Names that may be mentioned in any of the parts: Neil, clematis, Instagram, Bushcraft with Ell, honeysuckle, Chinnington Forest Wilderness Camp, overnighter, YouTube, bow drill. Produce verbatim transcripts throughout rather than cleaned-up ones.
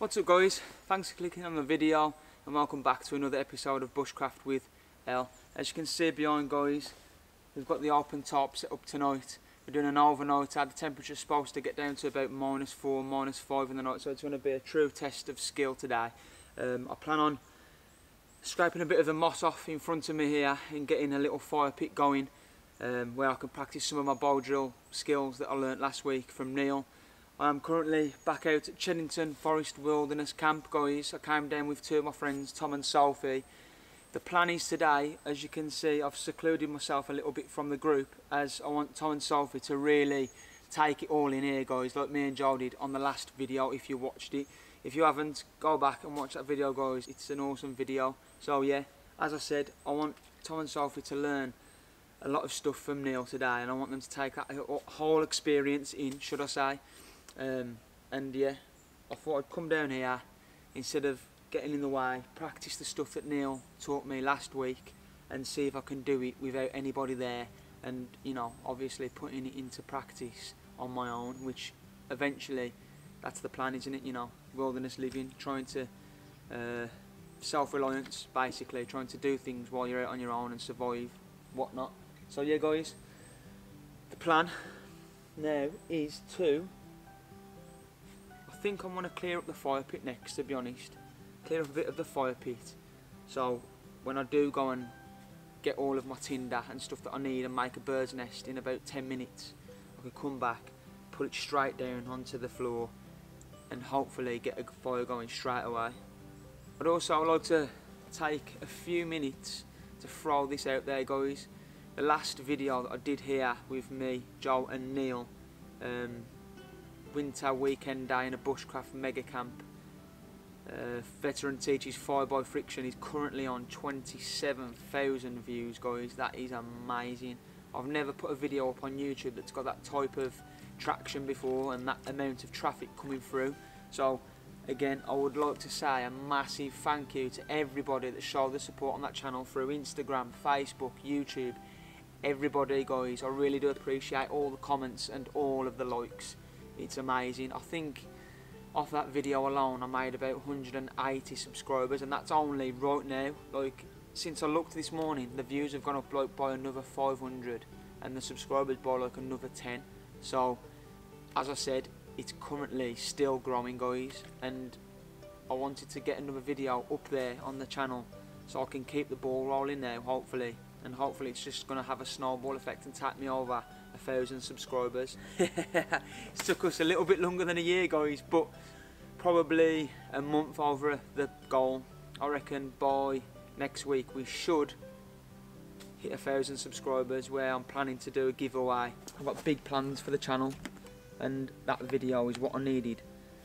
What's up guys, thanks for clicking on the video and welcome back to another episode of Bushcraft with Ell. As you can see behind guys, we've got the open tarp set up tonight. We're doing an overnight. The temperature's supposed to get down to about minus four, minus five in the night, so it's going to be a true test of skill today. Um, I plan on scraping a bit of the moss off in front of me here and getting a little fire pit going um, where I can practice some of my bowdrill skills that I learnt last week from Neil. I am currently back out at Chinnington Forest Wilderness Camp, guys. I came down with two of my friends, Tom and Sophie. The plan is today, as you can see, I've secluded myself a little bit from the group as I want Tom and Sophie to really take it all in here, guys, like me and Joe did on the last video, if you watched it. If you haven't, go back and watch that video, guys. It's an awesome video. So, yeah, as I said, I want Tom and Sophie to learn a lot of stuff from Neil today, and I want them to take that whole experience in, should I say. Um, and yeah, I thought I'd come down here instead of getting in the way, practice the stuff that Neil taught me last week and see if I can do it without anybody there, and you know, obviously putting it into practice on my own, which eventually that's the plan, isn't it? You know, wilderness living, trying to uh, self-reliance, basically trying to do things while you're out on your own and survive whatnot. So yeah guys, the plan now is to I think I want to clear up the fire pit next, to be honest. Clear up a bit of the fire pit, so when I do go and get all of my tinder and stuff that I need and make a bird's nest in about ten minutes, I can come back, put it straight down onto the floor and hopefully get a fire going straight away. I'd also like to take a few minutes to throw this out there guys. The last video that I did here with me, Joe and Neil, um, winter weekend day in a bushcraft mega camp. Uh, veteran teaches fire by friction is currently on twenty-seven thousand views guys. That is amazing. I've never put a video up on YouTube that's got that type of traction before and that amount of traffic coming through. So again, I would like to say a massive thank you to everybody that showed the support on that channel through Instagram, Facebook, YouTube, everybody guys. I really do appreciate all the comments and all of the likes. It's amazing. I think off that video alone I made about one hundred and eighty subscribers, and that's only right now. Like since I looked this morning, the views have gone up like by another five hundred and the subscribers by like another ten. So as I said, it's currently still growing guys, and I wanted to get another video up there on the channel so I can keep the ball rolling now hopefully, and hopefully it's just going to have a snowball effect and tap me over a thousand subscribers. It took us a little bit longer than a year guys, but probably a month over the goal. I reckon by next week we should hit a thousand subscribers, where I'm planning to do a giveaway. I've got big plans for the channel, and that video is what I needed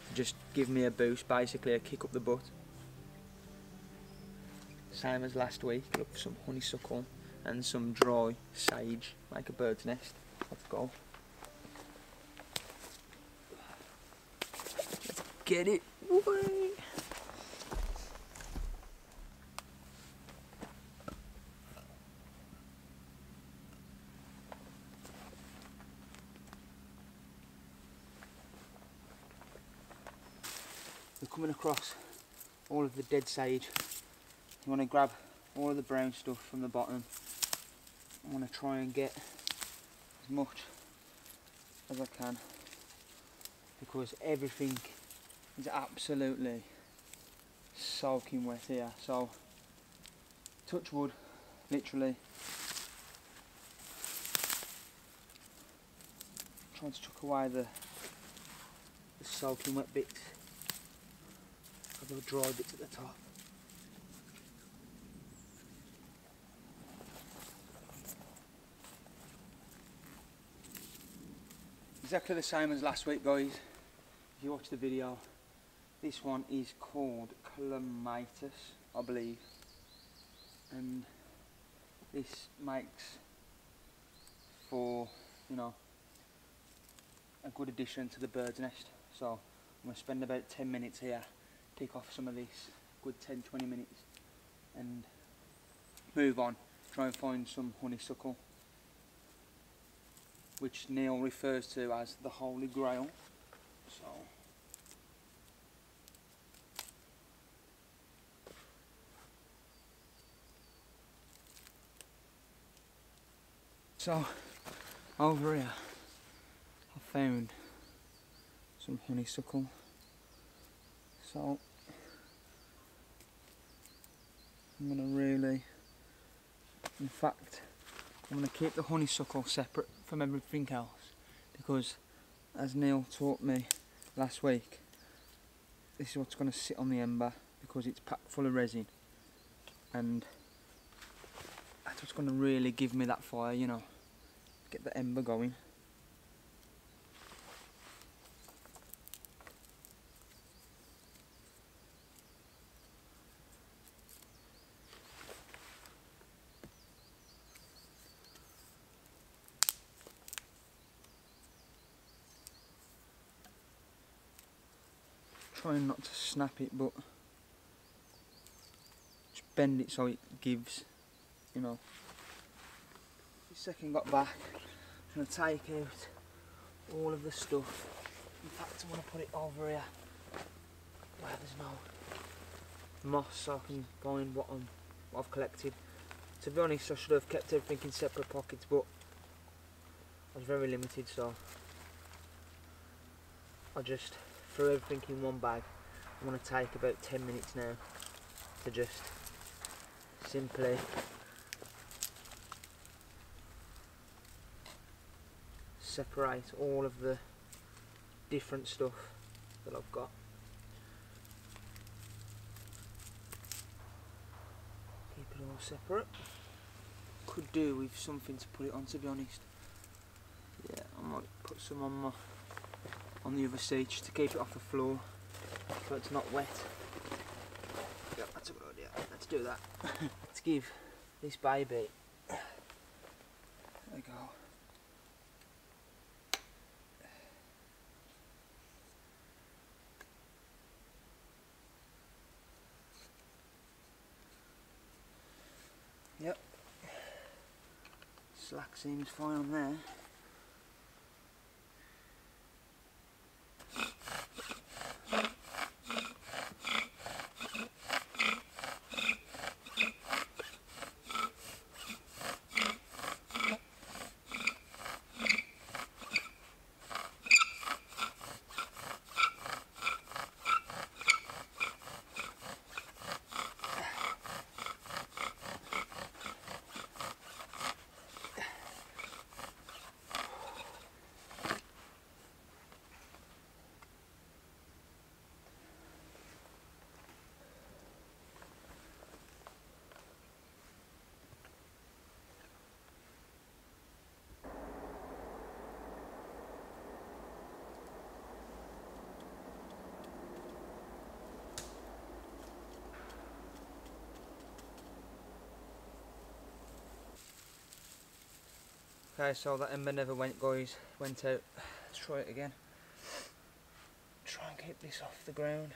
to just give me a boost, basically a kick up the butt. Same as last week, look for some honeysuckle and some dry sage, like a bird's nest. Let's go. Let's get it. Whee! We're coming across all of the dead sage. You want to grab all of the brown stuff from the bottom. I want to try and get as much as I can, because everything is absolutely soaking wet here. So touch wood, literally. I'm trying to chuck away the, the soaking wet bits, a little dry bits at the top. Exactly the same as last week guys, if you watch the video. This one is called clematis, I believe, and this makes for, you know, a good addition to the bird's nest. So I'm going to spend about ten minutes here, pick off some of this, good ten to twenty minutes, and move on, try and find some honeysuckle, which Neil refers to as the Holy Grail. So So over here I found some honeysuckle. So I'm gonna really, in fact, I'm gonna keep the honeysuckle separate from everything else, because as Neil taught me last week, this is what's gonna sit on the ember because it's packed full of resin, and that's what's gonna really give me that fire, you know, get the ember going. Trying not to snap it, but just bend it so it gives, you know. The second got back, I'm going to take out all of the stuff. In fact, I want to put it over here where there's no moss, so I can find what, I'm, what I've collected. To be honest, I should have kept everything in separate pockets, but I was very limited, so I just throw everything in one bag. I'm going to take about ten minutes now to just simply separate all of the different stuff that I've got. Keep it all separate. Could do with something to put it on, to be honest. Yeah, I might put some on my on the other side, just to keep it off the floor so it's not wet. Yep, that's a good idea. Let's do that. Let's give this baby. There we go. Yep. Slack seems fine on there. Okay, so that ember never went, guys, went out. Let's try it again. Try and keep this off the ground.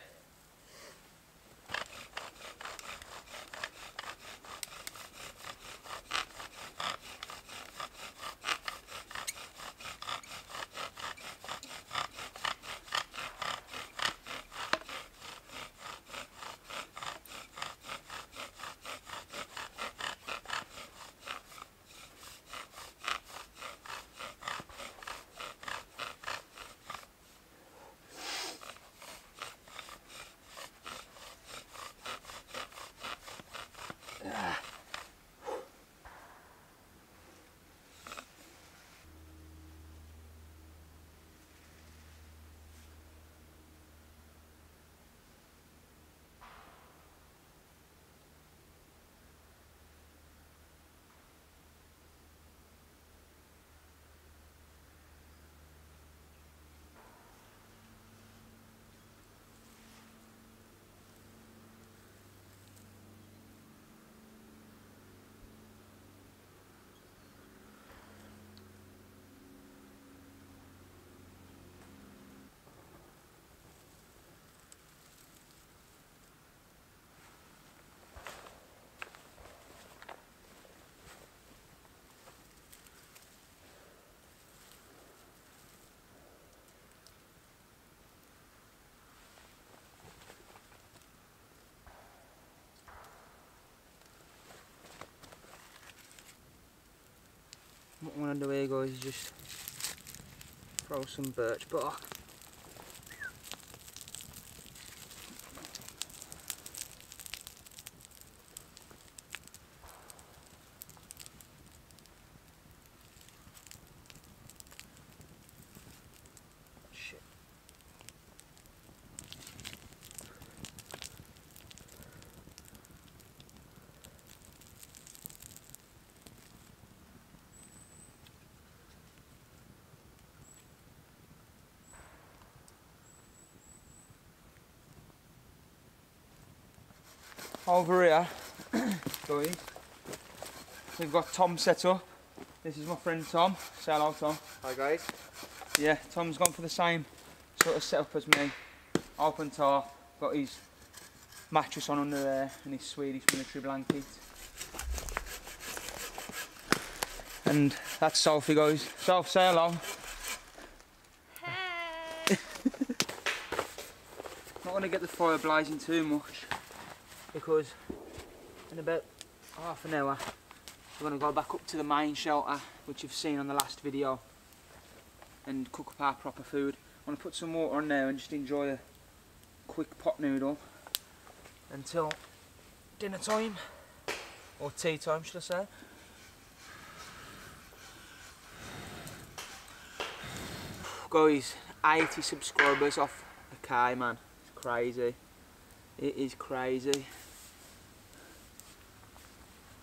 what I'm going to do here, guys, is just throw some birch butter. Over here, guys, so we've got Tom set up. This is my friend Tom. Say hello, Tom. Hi, guys. Yeah, Tom's gone for the same sort of setup as me. Open top, got his mattress on under there and his Swedish military blanket. And that's Sophie, guys. Soph, say hello. Hey. Not going to get the fire blazing too much, because in about half an hour we're going to go back up to the main shelter, which you've seen on the last video, and cook up our proper food. I'm going to put some water on there and just enjoy a quick pot noodle until dinner time, or tea time should I say. Guys, eighty subscribers off a K, man, it's crazy. It is crazy.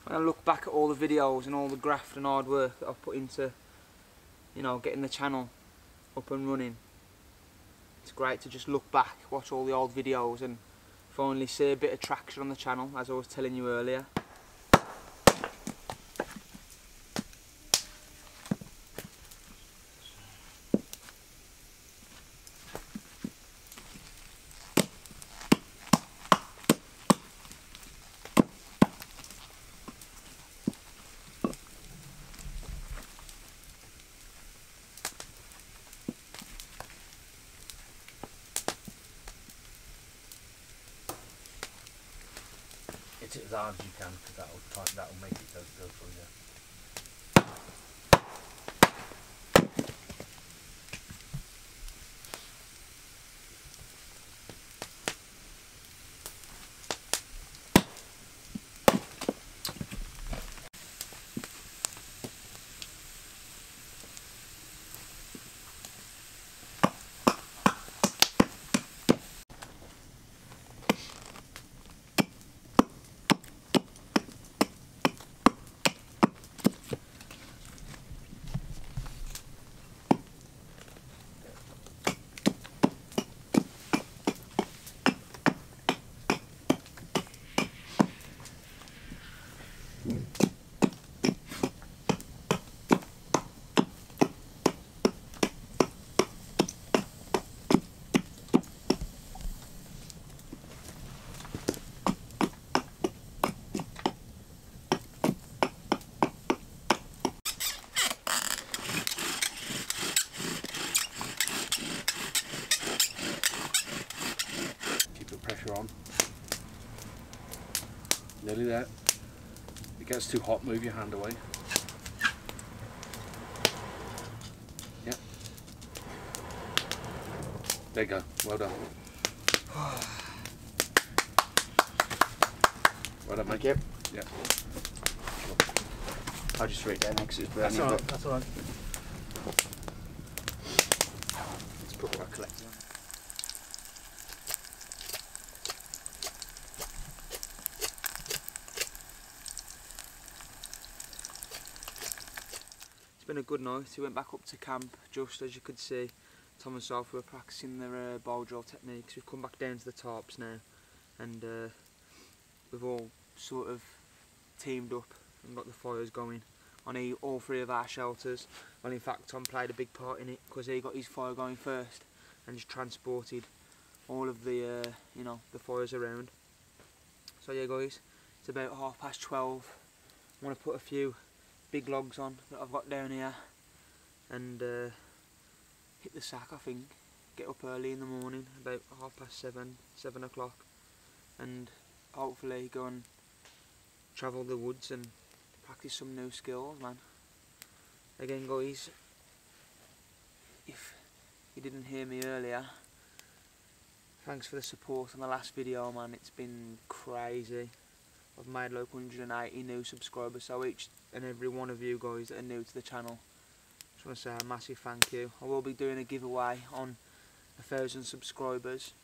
When I look back at all the videos and all the graft and hard work that I've put into, you know, getting the channel up and running, it's great to just look back, watch all the old videos and finally see a bit of traction on the channel, as I was telling you earlier. It's as hard as you can, because that'll, that'll make it go through you. Nearly there. It gets too hot, move your hand away. Yeah. There you go, well done. Well done, mate. Thank you. Yeah. I'll just throw it down because it's burning. That's alright, that's alright. Let's put our collector on. It's been a good night. We went back up to camp, just as you could see. Tom and Soph were practicing their uh, bowdrill techniques. We've come back down to the tarps now, and uh, we've all sort of teamed up and got the fires going on all three of our shelters. Well, in fact, Tom played a big part in it, because he got his fire going first and just transported all of the uh, you know, the fires around. So yeah, guys, it's about half past twelve. I want to put a few big logs on that I've got down here and uh, hit the sack, I think. Get up early in the morning, about half past seven, seven o'clock, and hopefully go and travel the woods and practice some new skills, man. Again guys, if you didn't hear me earlier, thanks for the support on the last video, man. It's been crazy. I've made like one hundred and eighty new subscribers, so each and every one of you guys that are new to the channel, just want to say a massive thank you. I will be doing a giveaway on a thousand subscribers,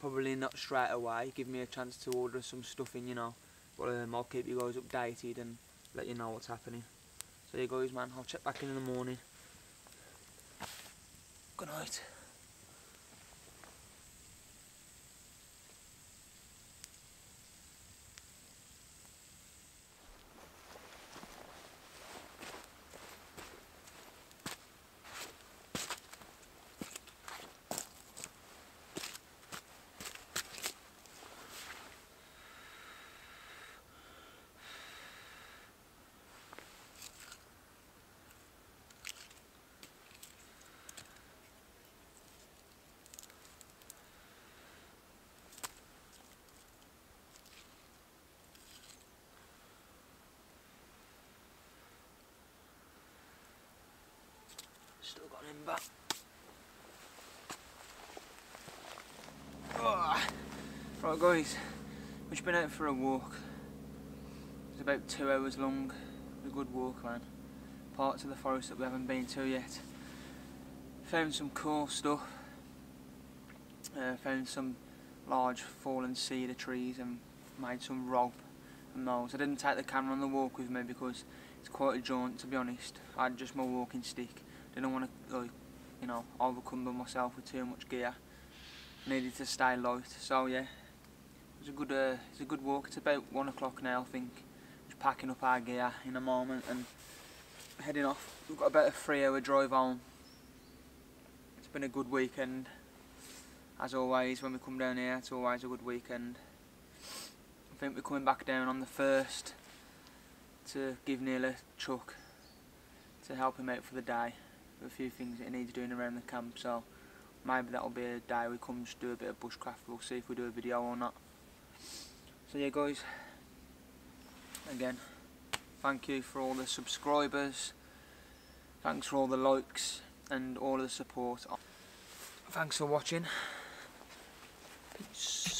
probably not straight away. Give me a chance to order some stuff in, you know, but um, I'll keep you guys updated and let you know what's happening. So you guys, man, I'll check back in in the morning. Good night. Still got him back. Oh. Right guys, we've been out for a walk. It's about two hours long. A good walk, man. Parts of the forest that we haven't been to yet. Found some cool stuff. Uh, found some large fallen cedar trees and made some rope and those. I didn't take the camera on the walk with me because it's quite a jaunt, to be honest. I had just my walking stick. I didn't want to, like, you know, overcumber myself with too much gear. I needed to stay light, so yeah, it was a good, uh, it's a good walk. It's about one o'clock now, I think. Just packing up our gear in a moment and heading off. We've got about a three-hour drive home. It's been a good weekend, as always. When we come down here, it's always a good weekend. I think we're coming back down on the first to give Neil a chuck to help him out for the day. A few things that it needs doing around the camp, so maybe that'll be a day we come just do a bit of bushcraft. We'll see if we do a video or not. So yeah guys, again, thank you for all the subscribers, thanks for all the likes and all the support. Thanks for watching. Peace.